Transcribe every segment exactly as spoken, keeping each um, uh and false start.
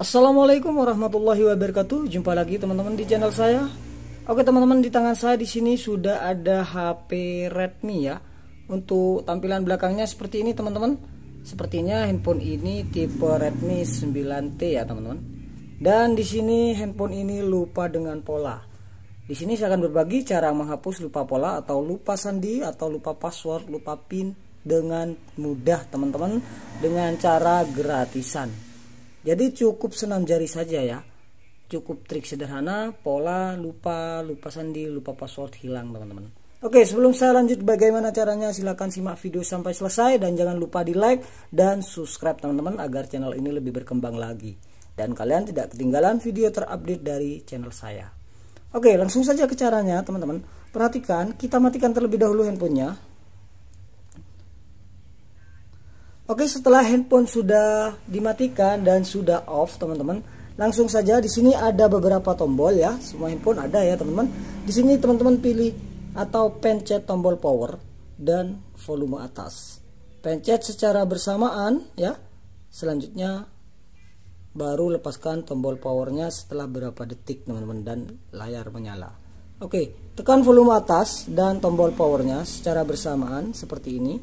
Assalamualaikum warahmatullahi wabarakatuh. Jumpa lagi teman-teman di channel saya. Oke teman-teman, di tangan saya di sini sudah ada H P Redmi ya. Untuk tampilan belakangnya seperti ini teman-teman. Sepertinya handphone ini tipe Redmi sembilan T ya teman-teman. Dan di sini handphone ini lupa dengan pola. Di sini saya akan berbagi cara menghapus lupa pola atau lupa sandi atau lupa password, lupa pin dengan mudah teman-teman, dengan cara gratisan. Jadi cukup senam jari saja ya. Cukup trik sederhana, pola, lupa, lupa sandi, lupa password hilang teman-teman. Oke, sebelum saya lanjut bagaimana caranya, silahkan simak video sampai selesai. Dan jangan lupa di like dan subscribe teman-teman, agar channel ini lebih berkembang lagi. Dan kalian tidak ketinggalan video terupdate dari channel saya. Oke, langsung saja ke caranya teman-teman. Perhatikan, kita matikan terlebih dahulu handphonenya. Oke, setelah handphone sudah dimatikan dan sudah off teman-teman, langsung saja di sini ada beberapa tombol ya, semua handphone ada ya teman-teman. Di sini teman-teman pilih atau pencet tombol power dan volume atas. Pencet secara bersamaan ya. Selanjutnya baru lepaskan tombol powernya setelah berapa detik teman-teman dan layar menyala. Oke, tekan volume atas dan tombol powernya secara bersamaan seperti ini.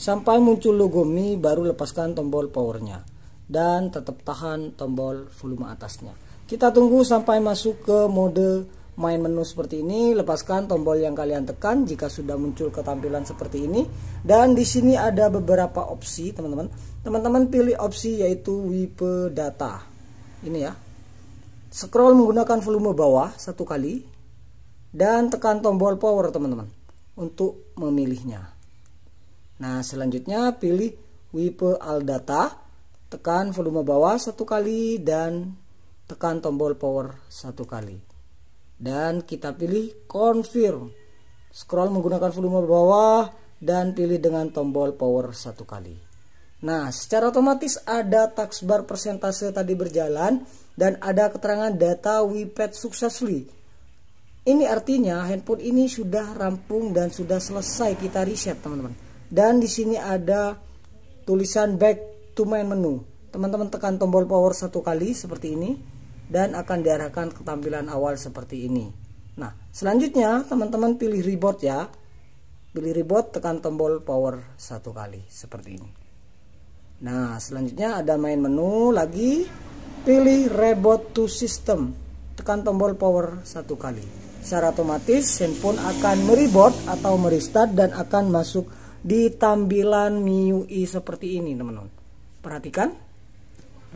Sampai muncul logo Mi, baru lepaskan tombol powernya dan tetap tahan tombol volume atasnya. Kita tunggu sampai masuk ke mode main menu seperti ini. Lepaskan tombol yang kalian tekan jika sudah muncul ketampilan seperti ini. Dan di sini ada beberapa opsi teman-teman. Teman-teman pilih opsi yaitu wipe data. Ini ya. Scroll menggunakan volume bawah satu kali dan tekan tombol power teman-teman untuk memilihnya. Nah, selanjutnya pilih wipe all data, tekan volume bawah satu kali dan tekan tombol power satu kali. Dan kita pilih confirm. Scroll menggunakan volume bawah dan pilih dengan tombol power satu kali. Nah, secara otomatis ada taskbar persentase tadi berjalan dan ada keterangan data wiped successfully. Ini artinya handphone ini sudah rampung dan sudah selesai kita reset, teman-teman. Dan di sini ada tulisan back to main menu. Teman-teman tekan tombol power satu kali seperti ini dan akan diarahkan ke tampilan awal seperti ini. Nah, selanjutnya teman-teman pilih reboot ya. Pilih reboot, tekan tombol power satu kali seperti ini. Nah, selanjutnya ada main menu lagi. Pilih reboot to system, tekan tombol power satu kali. Secara otomatis handphone akan mereboot atau merestart dan akan masuk di tampilan M I U I seperti ini teman-teman. Perhatikan.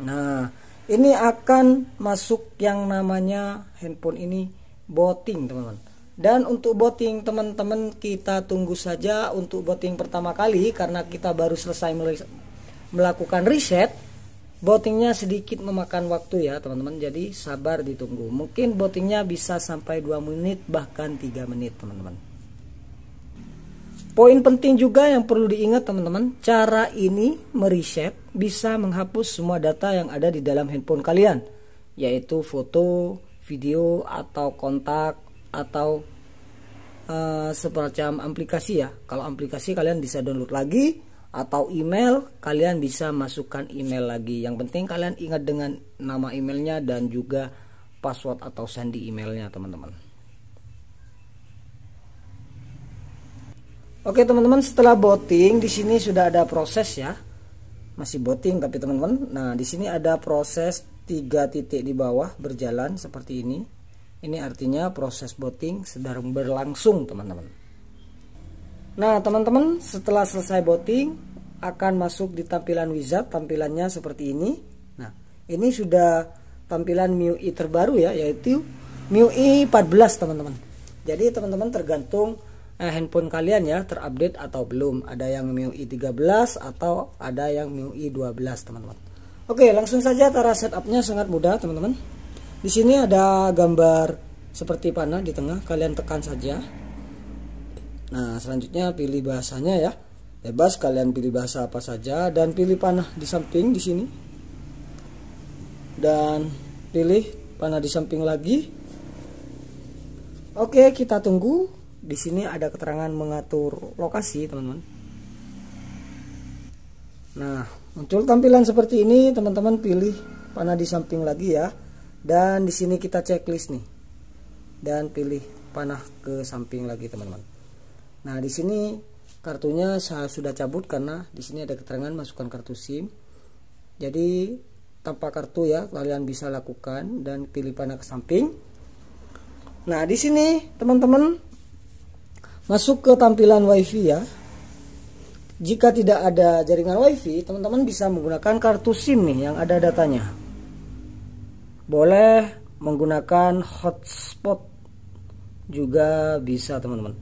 Nah, ini akan masuk yang namanya handphone ini booting teman-teman. Dan untuk booting teman-teman, kita tunggu saja untuk booting pertama kali, karena kita baru selesai melakukan reset. Bootingnya sedikit memakan waktu ya teman-teman, jadi sabar ditunggu. Mungkin bootingnya bisa sampai dua menit bahkan tiga menit teman-teman. Poin penting juga yang perlu diingat teman-teman, cara ini mereset bisa menghapus semua data yang ada di dalam handphone kalian, yaitu foto, video, atau kontak, atau uh, semacam aplikasi ya. Kalau aplikasi kalian bisa download lagi, atau email, kalian bisa masukkan email lagi. Yang penting kalian ingat dengan nama emailnya dan juga password atau sandi emailnya teman-teman. Oke teman-teman, setelah booting di sini sudah ada proses ya. Masih booting tapi teman-teman. Nah, di sini ada proses tiga titik di bawah berjalan seperti ini. Ini artinya proses booting sedang berlangsung teman-teman. Nah teman-teman, setelah selesai booting akan masuk di tampilan wizard. Tampilannya seperti ini. Nah, ini sudah tampilan M I U I terbaru ya, yaitu M I U I empat belas teman-teman. Jadi teman-teman tergantung Eh, handphone kalian ya terupdate atau belum. Ada yang M I U I tiga belas atau ada yang M I U I dua belas teman-teman. Oke, langsung saja cara setupnya sangat mudah teman-teman. Di sini ada gambar seperti panah di tengah, kalian tekan saja. Nah, selanjutnya pilih bahasanya ya, bebas kalian pilih bahasa apa saja, dan pilih panah di samping di sini, dan pilih panah di samping lagi. Oke, kita tunggu. Di sini ada keterangan mengatur lokasi teman-teman. Nah, muncul tampilan seperti ini, teman-teman pilih panah di samping lagi ya. Dan di sini kita checklist nih. Dan pilih panah ke samping lagi, teman-teman. Nah, di sini kartunya saya sudah cabut karena di sini ada keterangan masukkan kartu SIM. Jadi tanpa kartu ya, kalian bisa lakukan dan pilih panah ke samping. Nah, di sini teman-teman masuk ke tampilan WiFi ya. Jika tidak ada jaringan WiFi, teman-teman bisa menggunakan kartu SIM nih yang ada datanya. Boleh menggunakan hotspot juga bisa, teman-teman.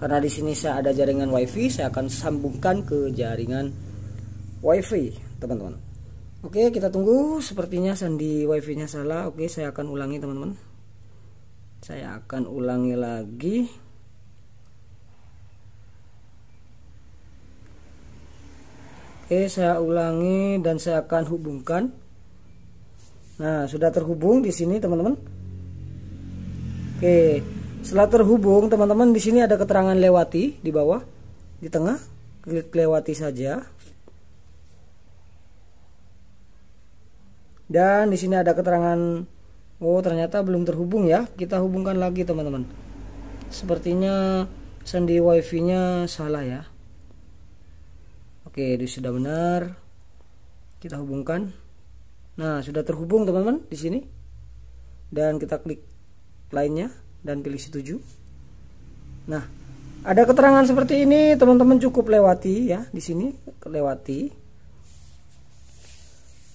Karena di sini saya ada jaringan WiFi, saya akan sambungkan ke jaringan WiFi, teman-teman. Oke, kita tunggu. Sepertinya sandi WiFi-nya salah. Oke, saya akan ulangi, teman-teman. Saya akan ulangi lagi. Oke, saya ulangi dan saya akan hubungkan. Nah, sudah terhubung di sini, teman-teman. Oke, setelah terhubung, teman-teman, di sini ada keterangan lewati di bawah, di tengah, klik lewati saja. Dan di sini ada keterangan, oh ternyata belum terhubung ya. Kita hubungkan lagi, teman-teman. Sepertinya sandi WiFi-nya salah ya. Oke, itu sudah benar. Kita hubungkan. Nah, sudah terhubung, teman-teman, di sini. Dan kita klik lainnya dan pilih setuju. Nah, ada keterangan seperti ini, teman-teman, cukup lewati ya di sini, lewati.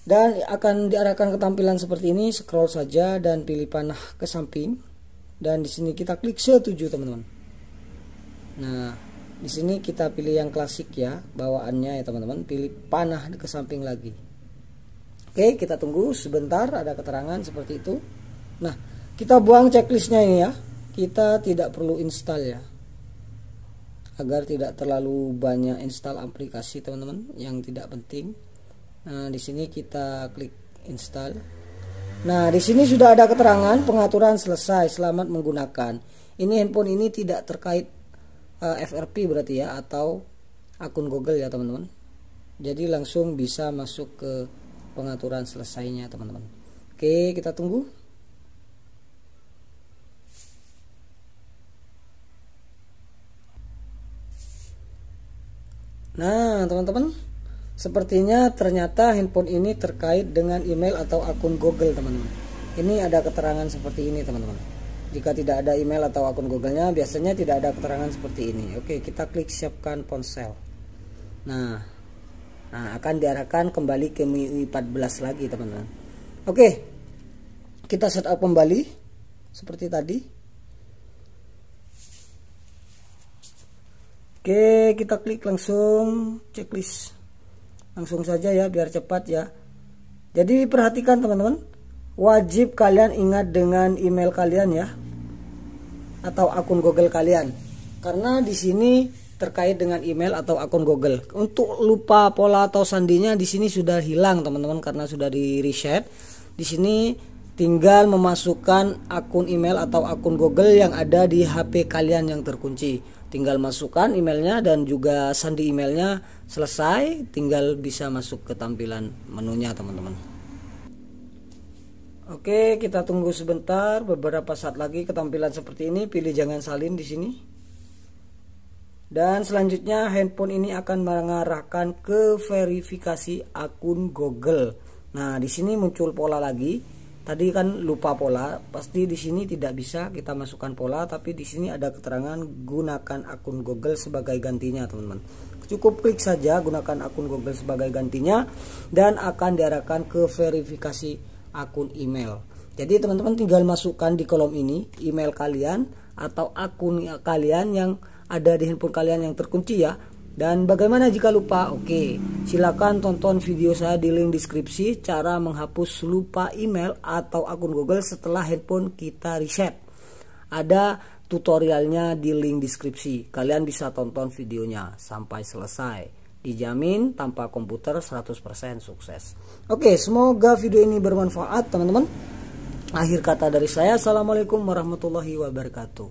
Dan akan diarahkan ke tampilan seperti ini, scroll saja dan pilih panah ke samping. Dan di sini kita klik setuju, teman-teman. Nah, di sini kita pilih yang klasik ya, bawaannya ya, teman-teman. Pilih panah ke samping lagi. Oke, kita tunggu sebentar, ada keterangan seperti itu. Nah, kita buang checklistnya ini ya. Kita tidak perlu install ya, agar tidak terlalu banyak install aplikasi, teman-teman, yang tidak penting. Nah, di sini kita klik install. Nah, di sini sudah ada keterangan pengaturan selesai, selamat menggunakan. Ini handphone ini tidak terkait F R P berarti ya, atau akun Google ya, teman-teman. Jadi langsung bisa masuk ke pengaturan selesainya, teman-teman. Oke, kita tunggu. Nah, teman-teman, sepertinya ternyata handphone ini terkait dengan email atau akun Google, teman-teman. Ini ada keterangan seperti ini, teman-teman. Jika tidak ada email atau akun Google-nya, biasanya tidak ada keterangan seperti ini. Oke, kita klik siapkan ponsel. Nah, nah akan diarahkan kembali ke M I U I empat belas lagi, teman-teman. Oke, kita setup kembali seperti tadi. Oke, kita klik langsung checklist. Langsung saja ya, biar cepat ya. Jadi perhatikan, teman-teman. Wajib kalian ingat dengan email kalian ya, atau akun Google kalian, karena di sini terkait dengan email atau akun Google. Untuk lupa pola atau sandinya di sini sudah hilang, teman-teman, karena sudah di reset. Di sini tinggal memasukkan akun email atau akun Google yang ada di H P kalian yang terkunci. Tinggal masukkan emailnya dan juga sandi emailnya, selesai. Tinggal bisa masuk ke tampilan menunya, teman-teman. Oke, kita tunggu sebentar, beberapa saat lagi ketampilan seperti ini. Pilih jangan salin di sini. Dan selanjutnya handphone ini akan mengarahkan ke verifikasi akun Google. Nah, di sini muncul pola lagi. Tadi kan lupa pola, pasti di sini tidak bisa kita masukkan pola, tapi di sini ada keterangan gunakan akun Google sebagai gantinya, teman-teman. Cukup klik saja gunakan akun Google sebagai gantinya dan akan diarahkan ke verifikasi akun email. Jadi teman-teman tinggal masukkan di kolom ini email kalian atau akun kalian yang ada di handphone kalian yang terkunci ya. Dan bagaimana jika lupa? Oke, silakan tonton video saya di link deskripsi, cara menghapus lupa email atau akun Google setelah handphone kita reset. Ada tutorialnya di link deskripsi, kalian bisa tonton videonya sampai selesai. Dijamin tanpa komputer seratus persen sukses. Oke, semoga video ini bermanfaat, teman-teman. Akhir kata dari saya, Assalamualaikum warahmatullahi wabarakatuh.